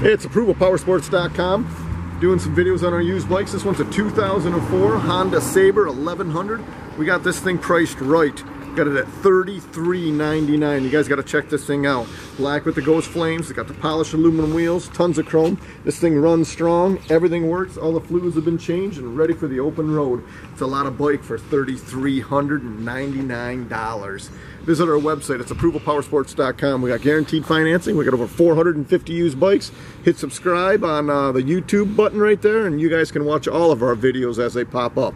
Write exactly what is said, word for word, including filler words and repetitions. Hey, it's Approval Powersports dot com, doing some videos on our used bikes. This one's a two thousand four Honda Saber eleven hundred. We got this thing priced right. Got it at thirty-three ninety-nine. You guys got to check this thing out. Black with the ghost flames. It's got the polished aluminum wheels, tons of chrome. This thing runs strong. Everything works. All the fluids have been changed and ready for the open road. It's a lot of bike for thirty-three ninety-nine. Visit our website. It's Approval Powersports dot com. We got guaranteed financing. We got over four hundred fifty used bikes. Hit subscribe on uh, the YouTube button right there, and you guys can watch all of our videos as they pop up.